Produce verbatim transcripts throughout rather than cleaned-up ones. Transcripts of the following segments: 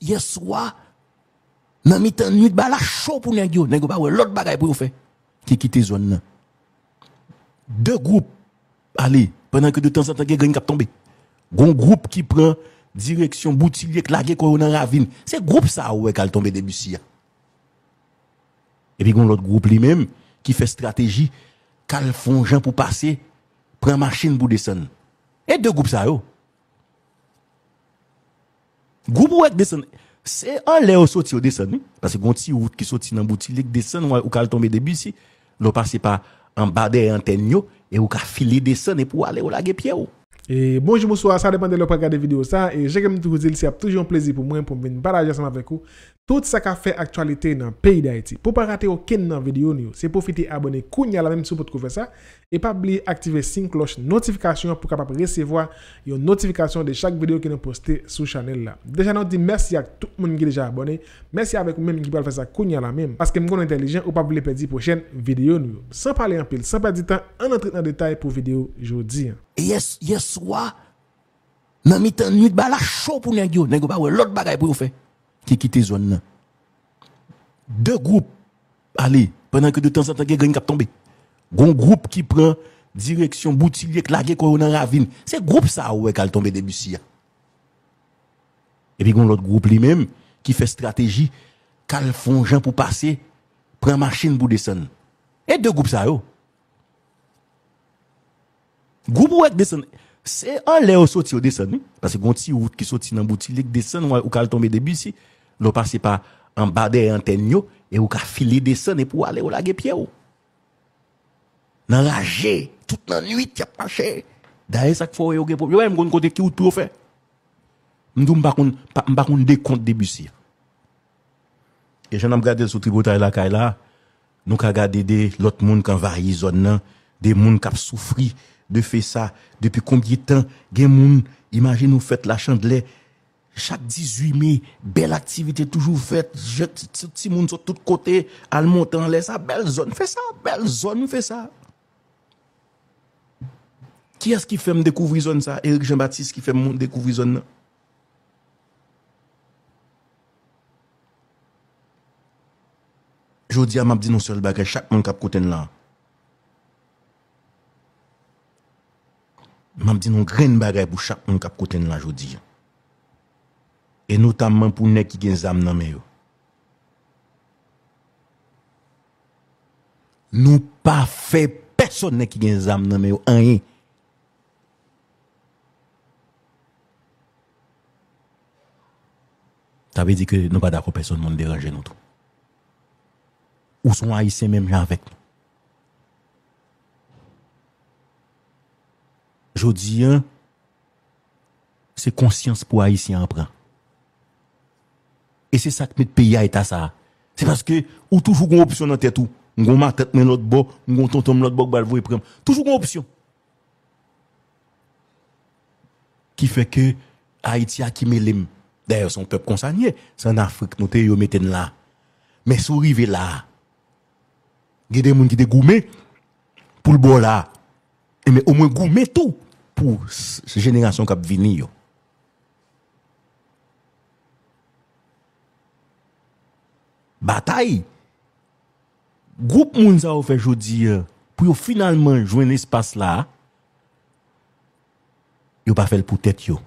hier soir, dans la nuit, il y a chaud pour nous. Il y a l'autre bagaille pour nous faire. Qui quitte la zone. Deux groupes, allez, pendant que de temps en temps, il y a des gens qui tombent. Il y a un groupe qui prend direction Boutillier, qui est dans la ravine. C'est le groupe ça qui a tombé début. Et puis, il y a l'autre groupe lui-même qui fait stratégie, qui font gens pour passer, prend machine pour descendre. Et deux groupes ça, yo. Groupe ou descend. C'est un lait au sorti au descend. Parce que quand route qui sorti dans Boutillier, qui descend, ou qui tombe début, si, l'on passe par en bas des antennes, et ou qui file descend, et pour aller au laguer pied. Et bonjour, bonsoir, ça dépend de l'opéra de la vidéo. Ça, et j'aime vous dire, c'est toujours un plaisir pour moi, pour me partager ensemble avec vous, tout ça qui fait actualité dans le pays d'Haïti. Pour ne pas rater aucune vidéo, c'est profiter abonner, kounya la même sous pour faire ça, et pas oublier d'activer la cloche notification pour capable recevoir une notification de chaque vidéo que nous postez sur la chaîne. Déjà, nous disons merci à tout le monde qui est déjà abonné, merci avec vous-même qui peut faire ça, kounya la même, parce que nous sommes intelligents, ou pas vous perdre la prochaine vidéo. Sans parler en pile, sans perdre du temps, on entre dans le détail pour la vidéo aujourd'hui. Yes, yes. Soit dans la nuit ba la chaud pour nèg yo nèg ba l'autre bagaille pour faire qui quitte zone. Deux groupes allez pendant que de temps en temps gagne qui tomber gon groupe qui prend direction Boutillier qui laguer dans la ravine c'est groupe ça ouais qui a tombé début. Et puis gon l'autre groupe lui-même qui fait stratégie qui font gens pour passer prend machine pour descendre. Et deux groupes ça yo groupe ouais descend. C'est un lait au sorti au descend. Parce que quand route qui sorti dans Boutillier qui descend ou qui tombe début si l'on passe par en bas des antennes et ou qui file descend et pour aller au laguer pied. Dans la rage, toute la nuit qui a marché. D'ailleurs ça faut yo gen problème. Même quand côté qui ou trop fait. M'dou pas qu'on pas qu'on décompte début si. Et j'en ai regardé sur tributaire la caille là, nous ka regarder des l'autre monde qui envahit zone là, des monde qui souffri. De faire ça, depuis combien de temps, gen moun, imagine nous faites la chandelle, chaque dix-huit mai, belle activité toujours faite, petit moun sur tous côtés, al montant en l'air, ça, belle zone, fait ça, belle zone, fait ça. Qui est-ce qui fait me découvrir zone ça? Éric Jean-Baptiste qui fait me découvrir zone. Jodi a m'a dit non seul bagage, chaque moun kap koten là. Je dis non grain bagaille pour chaque monde qui côté là aujourd'hui. Et notamment pour les qui ont des âmes dans les mains. Nous pas fait personne qui a des âmes dans les mains, rien. Ça veut dire que nous pas d'accord personne monde déranger nous tout. Ou sont haïtiens même avec nous. Jodi an, c'est conscience pour Haïtien en prend. Et c'est ça que met pays à état ça. C'est parce que, ou toujours une option dans tête tout. Ou ma tête dans l'autre bord, ou tonton dans l'autre bord, bal vous prendre. Toujours une option. Qui fait que Haïti a qui mêlé. D'ailleurs, son peuple consigné, c'est en Afrique, nous te yo meten là. Mais sou rive là. Gè des moun ki te goumé pour le bord là. Mais au moins goûter tout pour cette génération qui va venir. Bataille. Groupe moun sa ou fait jodi pour finalement joindre espace là. Yo pas fait pour tête yo.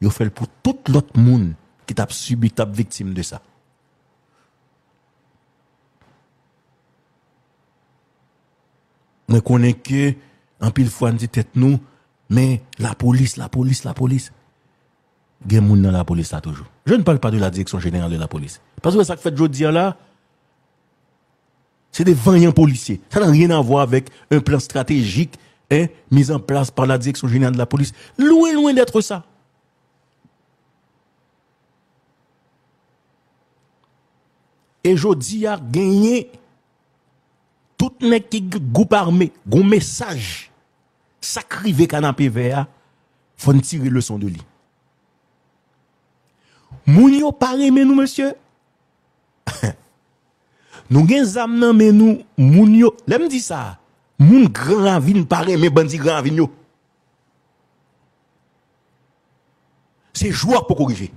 Yo fait pour tout l'autre monde qui t'a subi, t'a victime de ça. Mais connaît que en pile fois nous dit tête nous mais la police la police la police gen moun dans la police là toujours. Je ne parle pas de la direction générale de la police parce que ça que fait jodi là c'est des vaillants policiers. Ça n'a rien à voir avec un plan stratégique hein mis en place par la direction générale de la police. Loin loin d'être ça. Et jodi a gagné tout nèg qui groupe armé gon message sacrivé canapé vert, faut tirer le son de lui. Moun yo pa reme nous, monsieur. Nous gen zam nan men nous, moun yo. Lèm di ça. Moun grand ravine pa reme bandi grand ravine yo. C'est joueur pour corriger.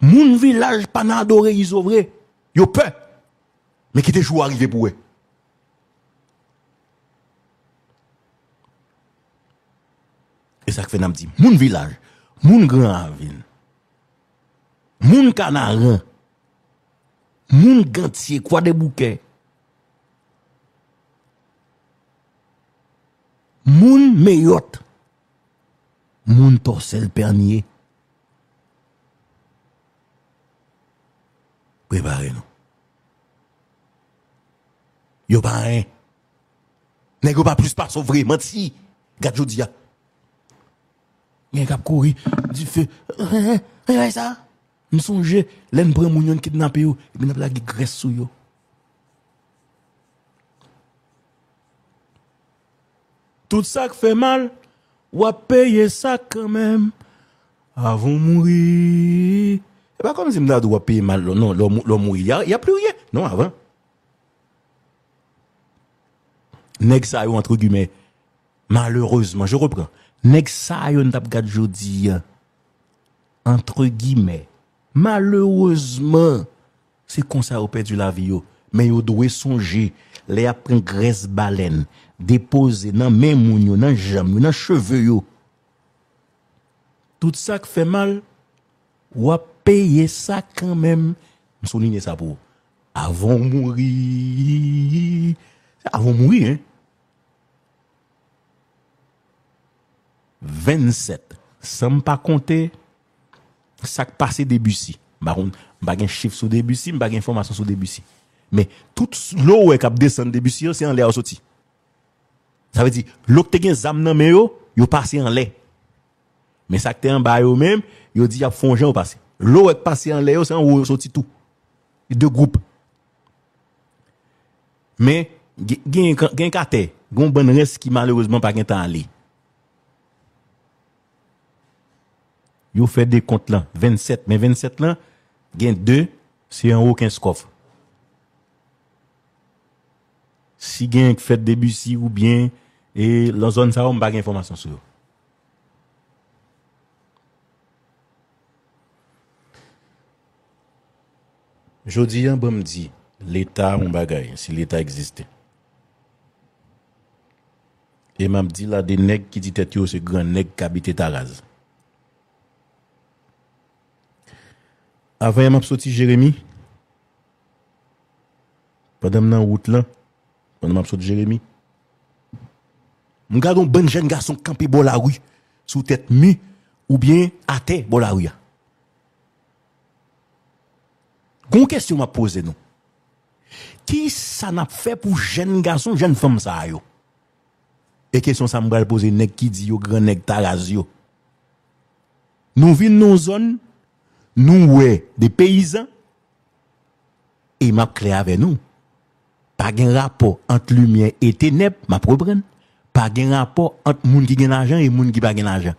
Mon village pas adoré, ils ouvrent. Ils ont peur. Mais qui te joue arrivé pour eux? Et ça que fait nous dit, mon village, mon grand ville, mon canarin, mon gantier, quoi des bouquets, mon meyotte, mon torsel pernier. Préparez-nous. Yo pas rien. N'est-ce pas plus par sauver, menti. Gadjoudia. Il y a un cap courir, dit feu. Regardez ça. Je me songe, l'un prend mon yon kidnappé ou, et bien la graisse sous yo. Tout ça qui fait mal, ou à payer ça quand même, avant de mourir. C'est pas comme si m'dad ou à payer mal, non, l'homme mourir, il n'y a plus rien. Non, avant. Nèg sa yo, entre guillemets, malheureusement, je reprends. Nèg sa yo n'tap gade jodi, entre guillemets, malheureusement, c'est comme ça au perdu la vie yo. Mais yo doit songer, les apprend graisse baleine, déposer dans main moun yo, dans jambe yo, dans cheveux yo. Tout ça qui fait mal, ou a payer ça quand même. Je souligne ça pour avant mourir. Avant mourir, hein? vingt-sept. Sans me pas compter, ça qui passe Debussy. Baron, baguen chiffre sous Debussy, baguen information sous Debussy. Mais toute l'eau qui descend Debussy, c'est en l'air sorti. Ça veut dire, l'eau qui est en l'air, il passe en l'air. Mais ça qui est en bas, même, il dit, il y a fongé au passé. L'eau qui passe en l'air, c'est en haut sorti tout. Deux groupes. Mais, gen gen kate, gon bon res qui malheureusement pas gen tan aller. Yo fait des comptes là, vingt-sept, mais vingt-sept là, gen deux, c'est en haut quinze coffre. Si gen fait début si ou bien et la zone ça on pas gen information sur. Jodi an bon me dit l'État on bagaille si l'État existait. Et m'a dit là des nèg qui dit tête yo c'est grand nèg qui habite Taraz. Avant m'a sorti Jérémy. Pendant nan route là, pendant m'a sorti Jérémy. M'gade un bon jeune garçon camper bo la rue sous tête mi ou bien à terre bo la rue. Gon question m'a posé nous. Qui ça n'a fait pour jeune garçon, jeune femme ça yo? Et question ça me poser nèg qui dit yo grand nèg Taraz yo. Nous vivons nos zones, nous ouais des paysans et m'a clair avec nous. Pas de rapport entre lumière et ténèbres, m'a comprendre. Pas de rapport entre moun qui gagne l'argent et moun qui pas gagne l'argent.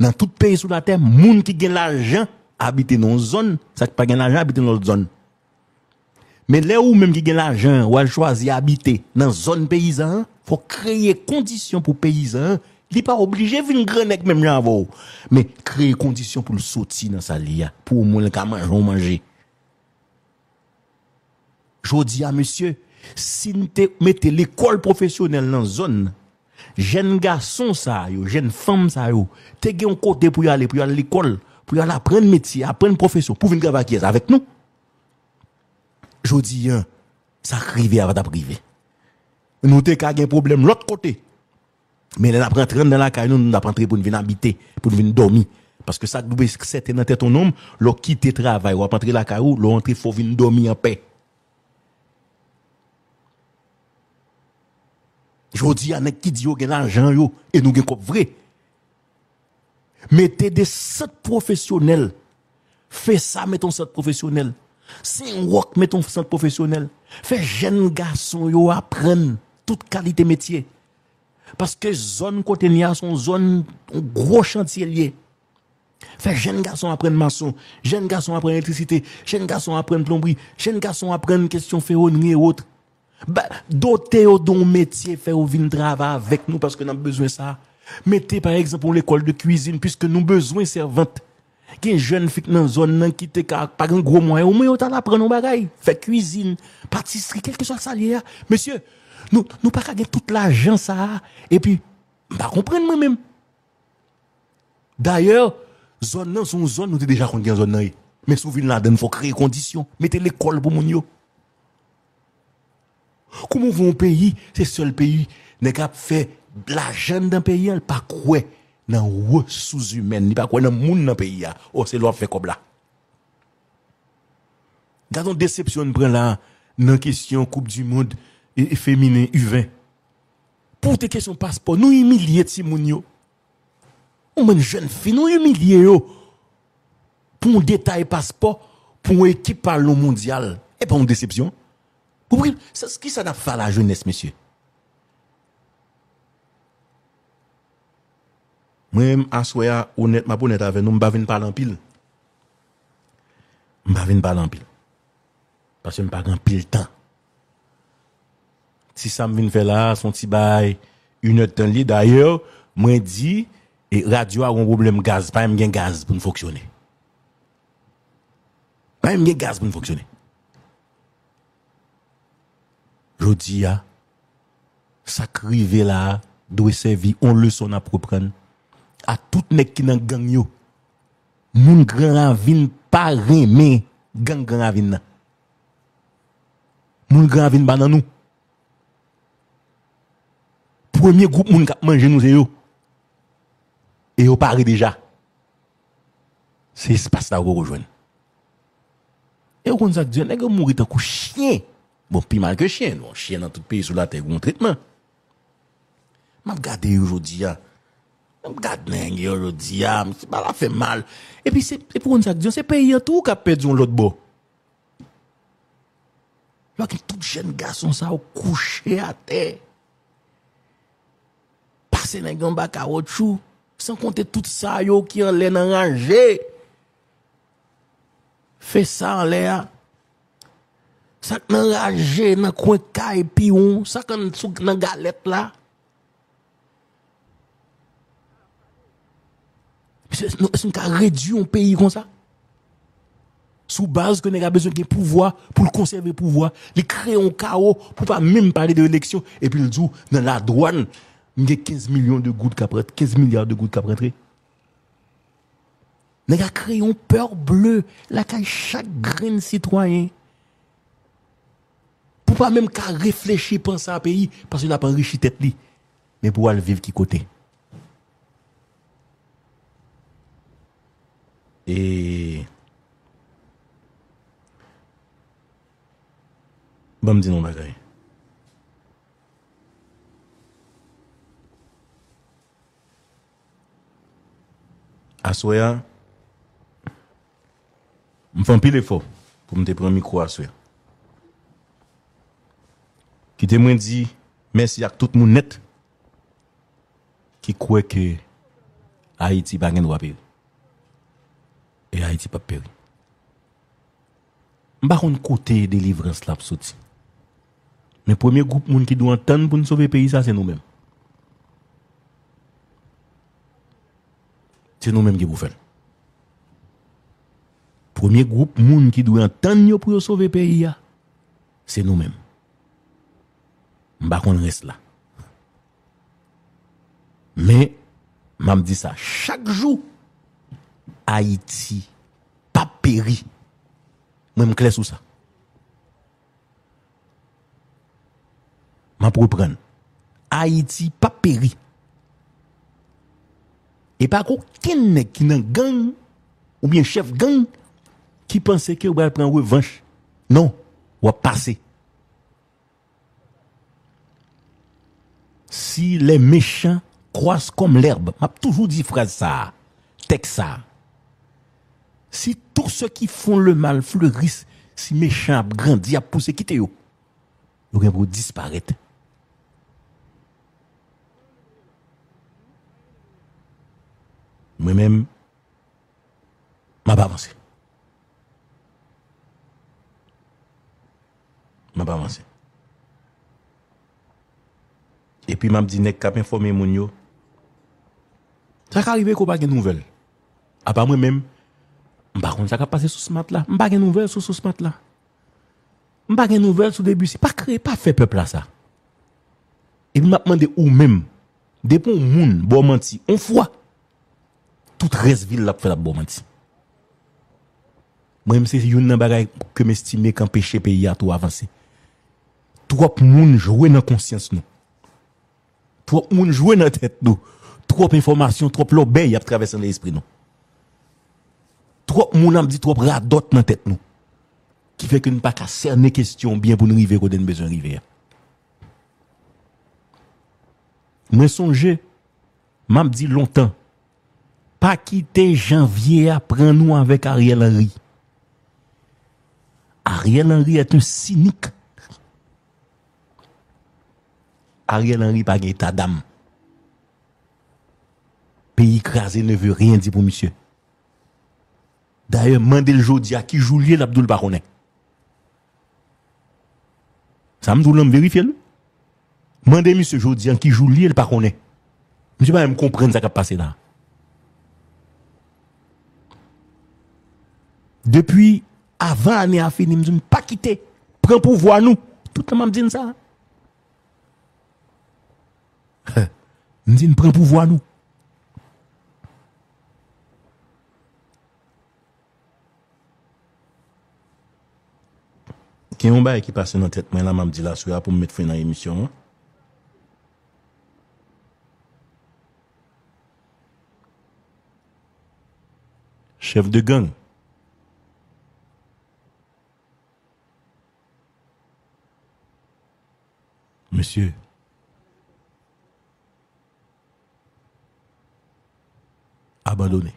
Dans tout pays sur la terre, moun qui gagne l'argent habite nos zones, ça qui pas gagne l'argent habite nos zones. Mais là où même qui gagne l'argent, ou elle choisit d'habiter dans zone paysanne, faut créer conditions pour paysan, il n'est pas obligé de venir grenèque même j'en mais créer conditions pour le sortir dans sa lia, pour au moins le manger ou manger. Je dis à monsieur, si vous mettez l'école professionnelle dans zone, jeune garçon ça yo, jeune femme ça yo, te gen un côté pour y aller, pour y aller à l'école, pour y aller apprendre métier, apprendre profession, pour venir travailler avec nous. Jodi an, ça arrive avant d'arriver. Nous te ka gen problème l'autre côté. Mais là n'a rentre dans la caille, nous n'a rentre pour venir habiter, pour venir dormir parce que ça double c'est dans tête ton homme, l'on quitter travail, ou rentrer la caille, l'on rentrer faut venir dormir en paix. Jodi an qui dit yo gen l'argent yo et nous gen kop vrai. Mettez des centres professionnels. Fais ça mettons centre professionnel. C'est un rock, mettons centre professionnel. Fait jeune garçon, yo apprennent toute qualité métier. Parce que zone côté nia son zone gros chantier lié. Fait jeune garçon apprennent maçon, jeune garçon apprennent électricité, jeune garçon apprennent plomberie, jeune garçon apprennent question ferronnerie et autres. Bah, doté au don métier, fait au vin travail avec nous parce que nous avons besoin de ça. Mettez par exemple l'école de cuisine puisque nous avons besoin de servantes. gen jeune fille dans zone nan qui te ka pas grand gros moyen, au moins on t'a la prendre un bagay, fait cuisine, pâtisserie, quelque chose ça lié. Monsieur, nous nous pas ka gen toute l'argent ça et puis pas comprendre moi même. D'ailleurs, zone nan son zone nous déjà connait gen zone nan. Mais souvent là dedans faut créer conditions, mettez l'école pour moun yo. Comment vont pays, c'est seul pays n'est capable fait l'argent d'un pays, elle pas quoi dans ressources humaines, il pas quoi dans monde dans pays. Oh, c'est l'on fait comme là. Dans une déception prend là dans question Coupe du monde et féminin U vingt. Pour tes questions passeport, nous humilier ti moun yo. On men jeune fille nous humilier yo. Pour un détail passeport pour une équipe par le mondial et pas une déception. C'est ce qui ça n'a fait la jeunesse, monsieur. Moi-même, à soya, honnête, ma bonne avec nous, je ne vais pas en pile. Je ne vais pas en pile. Parce que je ne vais pas en pile temps. Si ça me vient faire là, son petit bail, une heure de temps libre. D'ailleurs, moi dis, et radio a un problème gaz, pas même gaz pour fonctionner. Pas même gaz pour fonctionner. Jodi a, ça crive là, doit servir, on leçon à prendre. À tout nek qui nan gang yo. Moun grand ravine pas remé gang grand ravine. Moun grand ravine ba nan nou. Premier groupe moun k'ap manje nou c'est yo. Et yo pari déjà. C'est espace là ou rejoindre. Et on ça dit nèg mouri tan kou chien. Bon, plus mal que chien, non, chien dans tout pays sous la terre, un traitement. M'a regardé aujourd'hui, m'a regardé aujourd'hui, c'est pas la fait mal. Et puis c'est pour une action, c'est pays en tout qui a perdu l'autre bord. Là que tout jeune garçon ça au couché à terre. Passer dans gamba caoutchouc, sans compter tout ça yo qui en l'air dans ranger. Fait ça en l'air. Ça nan rage nan coin caille pion ça kan sou nan galette là c'est on ka réduire un pays comme ça sous base que nèg a besoin de pouvoir pour le conserver pouvoir il crée un chaos pour pas même parler de élection et puis il dit dans la douane il y a quinze millions de gouttes qui prend quinze milliards de gouttes qui prend nèg a créé un peur bleu la caille chaque grain citoyen pour pas même qu'à réfléchir penser à pays parce qu'il n'a pas enrichi tête li mais pour aller vivre qui côté et bon me dit non bagaille asoya me font pile effort pour me te prendre micro asoya qui témoin dit merci à tout le monde net qui croit que Haïti pas gain droit périr et Haïti pas périr m'pa konn côté délivrance la sorti mais premier groupe monde qui doit entendre pour nous sauver pays ça c'est nous-mêmes c'est nous-mêmes qui vous faire premier groupe monde qui doit entendre pour sauver pays c'est nous-mêmes. M'ba kon reste là. Mais, m'a dit ça, chaque jour, Haïti, pas péri. Moi, m'clé sous ça. M'a reprendre. Haïti, pas péri. Et pas aucun qui nan gang, ou bien chef gang, qui pensait que ou va prendre revanche. Non, ou va passer. Si les méchants croissent comme l'herbe, m'a toujours dit phrase ça, texte ça. Si tous ceux qui font le mal fleurissent, si méchants grandissent, poussent, quittez yo, yo gen pou disparaître. Moi-même, m'a pas avancé. M'a pas avancé. Et puis m'a dit nek k'ap informé moun yo. Ça arrivé qu'on pas de nouvelles. À part moi même, Par contre, ça va passer sous ce mat là. Pas de nouvelles sur ce mat là. Pas de nouvelles sur début. Pas créé, pas fait peuple là ça. Et puis m'a demandé ou même dépend moun bon menti, on fois toute reste ville là fait la bon menti. Moi même c'est une nan bagay que m'estimer qu'empêcher pays à tout avancer. Trop moun jouer dans conscience nous. Trop moun jouer dans tête nous. Trop information, trop l'obéi a traverser l'esprit nous. Trop moun am dit trop radot dans tête nous. Qui fait que nous pas qu'à cerner question bien pour nous arriver qu'on a besoin arriver. Moi songe, m'a dit longtemps, pas quitter janvier à prendre nous avec Ariel Henry. Ariel Henry est un cynique. Ariel Henry pas gagne ta dame. Pays crasé ne veut rien dire pour monsieur. D'ailleurs, mandel jodi à qui joue lié l'Abdoul Baronet. Ça me dit l'homme vérifier lui. Mandez monsieur Jodian qui joue lié le par connaît. Monsieur pas même comprendre ça qui a passé là. Depuis avant année a fini, me pas quitter, prends pouvoir nous. Tout le monde me dit ça. Me dit prends pouvoir nous. Qui on bail qui passe dans tête moi là m'a dit là sur pour me mettre fin dans l'émission. Chef de gang. Monsieur. Abandonné.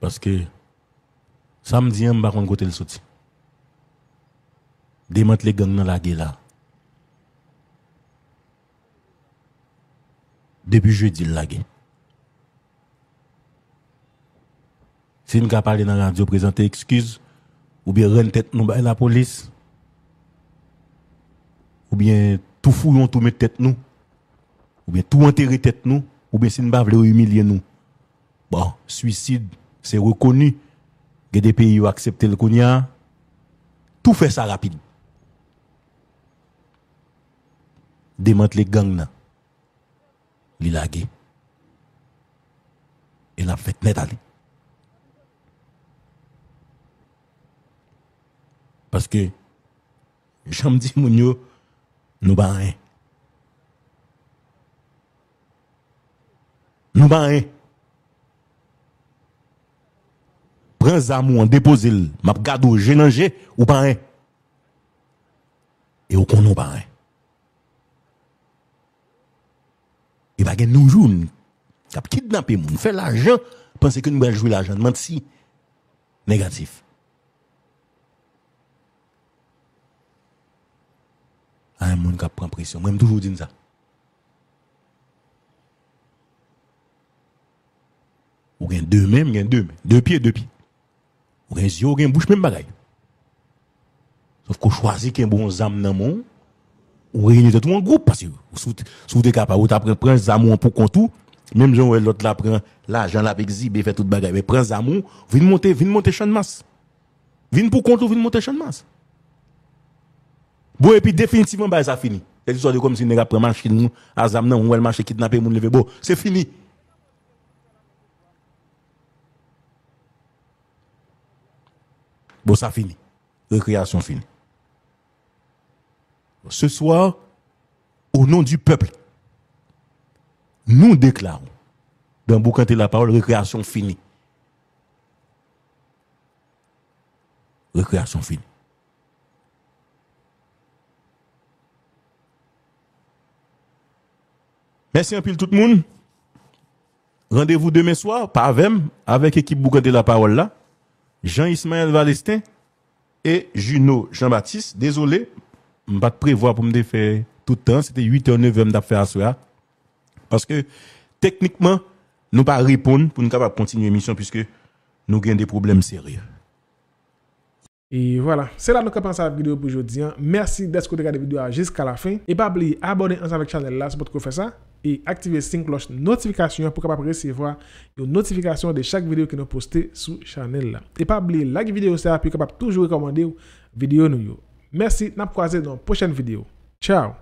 Parce que samedi, je ne sais pas comment le sorti. Démanteler les gangs dans la guerre là. Depuis jeudi, la guerre. Si nous parlons dans la radio, présenter excuse, ou bien rendre tête nous à la police, ou bien tout fouillon, tout mettre tête nous, ou bien tout enterrer tête nous, ou bien si nous ne voulons humilier nous. Bon, suicide, c'est reconnu. Il y a des pays qui acceptent le cognac. Tout fait ça rapide. Démanteler les gangs là. Il a gagné. Il a fait net aller. Parce que, j'en dis, nous ne pas rien. Nous pas rien. Prends Zamou, dépose-le. M'a gardé au génangé ou pas rien. Et au qu'on n'a pas rien. Il va y avoir des gens qui ont kidnappé, qui ont fait l'argent, pensez que nous allons jouer l'argent. Menti, négatif. Il y a un monde qui prend pression. Moi, je toujours dit ça. Ou bien deux mêmes, il y a deux mêmes. Deux pieds, deux pieds. Ou bien yeux, ou bien bouche, même bagaille. Sauf qu'on choisit qu'un bon zam dans le monde. Ou réunir tout en groupe, parce que si vous êtes capable, vous prenez des amours pour contour, même si l'autre la prend, l'argent la exhibe, fait toute bagaille, mais prenez des amours, vous montez, vous montez champ de masse. Vous pour contour, vous montez champ de masse. Bon, et puis définitivement, bah, ça fini. C'est l'histoire de comme si vous avez pris marché, nous, à Zamnan, ou elle marche kidnappé, vous levez, bon, c'est fini. Bon, ça fini. Récréation finie. Ce soir, au nom du peuple, nous déclarons, dans Boucanté la parole, récréation finie. Récréation finie. Merci un peu tout le monde. Rendez-vous demain soir, par V E M, avec l'équipe Boucanté la parole là, Jean Ismaël Valestin et Juno Jean-Baptiste. Désolé. Je ne vais pas prévoir pour me faire tout le temps. C'était huit heures neuf heures d'affaires à cela. Parce que techniquement, nous ne pouvons pas répondre pour nous continuer l'émission puisque nous avons des problèmes sérieux. Et voilà, c'est là que nous avons commencé la vidéo pour aujourd'hui. Merci d'être regardé la vidéo jusqu'à la fin. Et pas oublier, abonnez-vous à la chaîne là si vous pouvez faire ça. et activer cette cloche notification pour capable recevoir une notification de chaque vidéo que nous postez sur channel là. Et pas oublier like vidéo ça puis capable toujours recommander vidéo nous. Merci, n'a croisé dans une prochaine vidéo. Ciao.